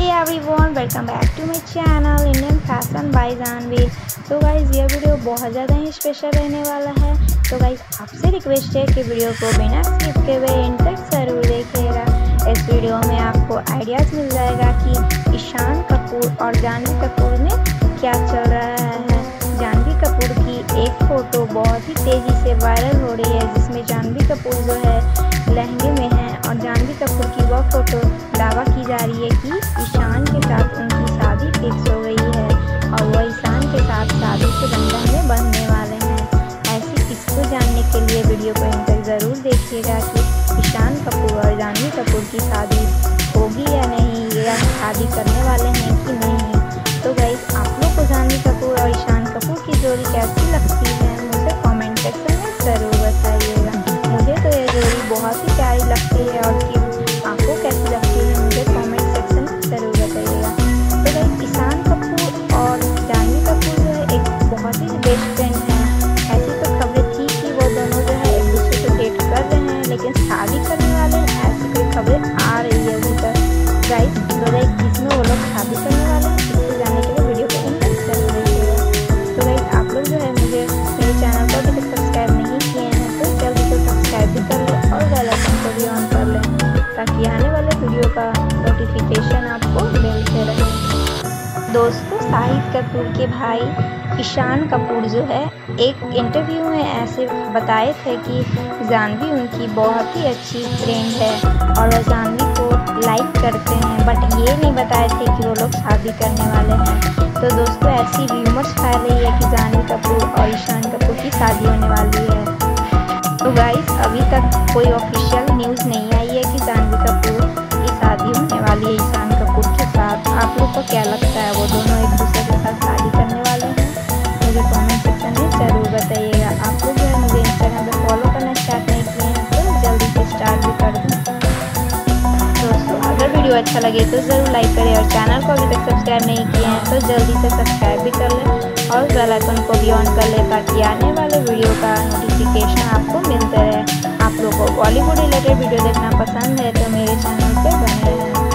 Hey everyone, welcome back to my channel Indian Fashion by Janvi। So guys, ये video बहुत ज़्यादा ही special रहने वाला है। So guys, आपसे रिक्वेस्ट है कि वीडियो को बिना स्किप किए हुए एंड तक जरूर देखिएगा। इस वीडियो में आपको आइडियाज़ मिल जाएगा कि ईशान कपूर और जानवी कपूर में क्या चल रहा है। जानवी कपूर की एक फ़ोटो बहुत ही तेज़ी से वायरल हो रही है, जिसमें जानवी कपूर जो है लहंगे में है और जानवी कपूर की वह फ़ोटो दावा की जा रही है कि ईशान के साथ उनकी शादी फिक्स हो गई है और वह ईशान के साथ शादी के बंधन में बंधने वाले हैं। ऐसी इसको जानने के लिए वीडियो को अंत तक ज़रूर देखिएगा कि ईशान कपूर और जानवी कपूर की शादी होगी या नहीं, या शादी करने वाले हैं कि नहीं। तो गाइस, आप लोग को जानवी कपूर और ईशान कपूर की जोड़ी कैसी लगती है मुझे कॉमेंट सेक्शन में ज़रूर बताइएगा। मुझे तो यह जोड़ी बहुत ही प्यारी लगती है और आपको कैसी लगती है मुझे कमेंट सेक्शन में ज़रूर बताइएगा। तो गाइस, ईशान कपूर और जानवी कपूर जो है एक बहुत ही बेस्ट फ्रेंड हैं। ऐसी तो खबरें थी कि वो दोनों जो है एक दूसरे को डेट कर रहे हैं, लेकिन शादी करने वाले हैं ऐसी कोई खबरें आ रही है अभी तक। गाइस, तो गाइस जिसमें वो लोग शादी करने वाले हैं इसको जानने के लिए वीडियो को एंड तक ज़रूर देखिएगा। तो गाइस, आप लोग जो है मुझे मेरे चैनल को अभी तक सब्सक्राइब नहीं किए हैं तो जल्दी से सब्सक्राइब भी कर लें और बेल आइकन को भी ऑन कर लें ताकि आने वाले वीडियो का नोटिफिकेशन आपको मिलते रहे। दोस्तों, शाहिद कपूर के भाई ईशान कपूर जो है एक इंटरव्यू में ऐसे बताए थे कि जानवी उनकी बहुत ही अच्छी फ्रेंड है और वह जानवी को लाइक करते हैं, बट ये नहीं बताए थे कि वो लोग शादी करने वाले हैं। तो दोस्तों, ऐसी रूमर्स फैल रही है कि जानवी कपूर और ईशान कपूर की शादी होने वाली है। तो गाइस, अभी तक कोई ऑफिशियल न्यूज़ नहीं आई है कि जानवी कपूर की शादी होने वाली है ईशान कपूर के साथ। आप लोग को क्या लगता है, वो दोनों एक दूसरे के साथ शादी करने वाले हैं? मुझे कमेंट सेक्शन में ज़रूर बताइएगा। आप लोग जो है मुझे इंस्टाग्राम पर फॉलो करना स्टार्ट नहीं किए हैं तो जल्दी से स्टार्ट भी कर दूँ। दोस्तों, अगर वीडियो अच्छा लगे तो ज़रूर लाइक करें और चैनल को अभी तक सब्सक्राइब नहीं किए हैं तो जल्दी से सब्सक्राइब भी कर लें और बेल आइकन को भी ऑन कर लें ताकि आने वाले वीडियो का नोटिफिकेशन आपको मिलता रहे। आप लोगों को बॉलीवुड रिलेटेड वीडियो देखना पसंद है तो मेरे चैनल पे बने रहें।